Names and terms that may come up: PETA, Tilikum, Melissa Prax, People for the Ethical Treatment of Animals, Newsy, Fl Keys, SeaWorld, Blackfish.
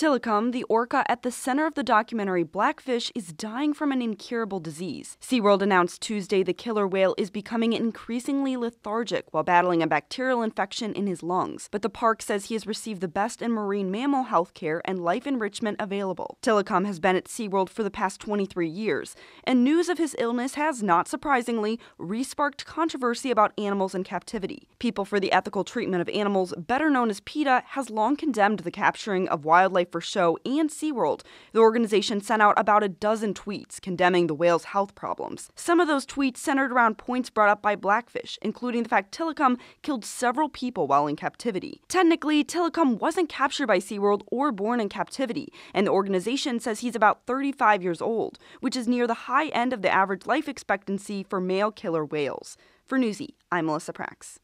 Tilikum, the orca at the center of the documentary Blackfish, is dying from an incurable disease. SeaWorld announced Tuesday the killer whale is becoming increasingly lethargic while battling a bacterial infection in his lungs, but the park says he has received the best in marine mammal health care and life enrichment available. Tilikum has been at SeaWorld for the past 23 years, and news of his illness has, not surprisingly, re-sparked controversy about animals in captivity. People for the Ethical Treatment of Animals, better known as PETA, has long condemned the capturing of wildlife for show and SeaWorld. The organization sent out about a dozen tweets condemning the whale's health problems. Some of those tweets centered around points brought up by Blackfish, including the fact Tilikum killed several people while in captivity. Technically, Tilikum wasn't captured by SeaWorld or born in captivity, and the organization says he's about 35 years old, which is near the high end of the average life expectancy for male killer whales. For Newsy, I'm Melissa Prax.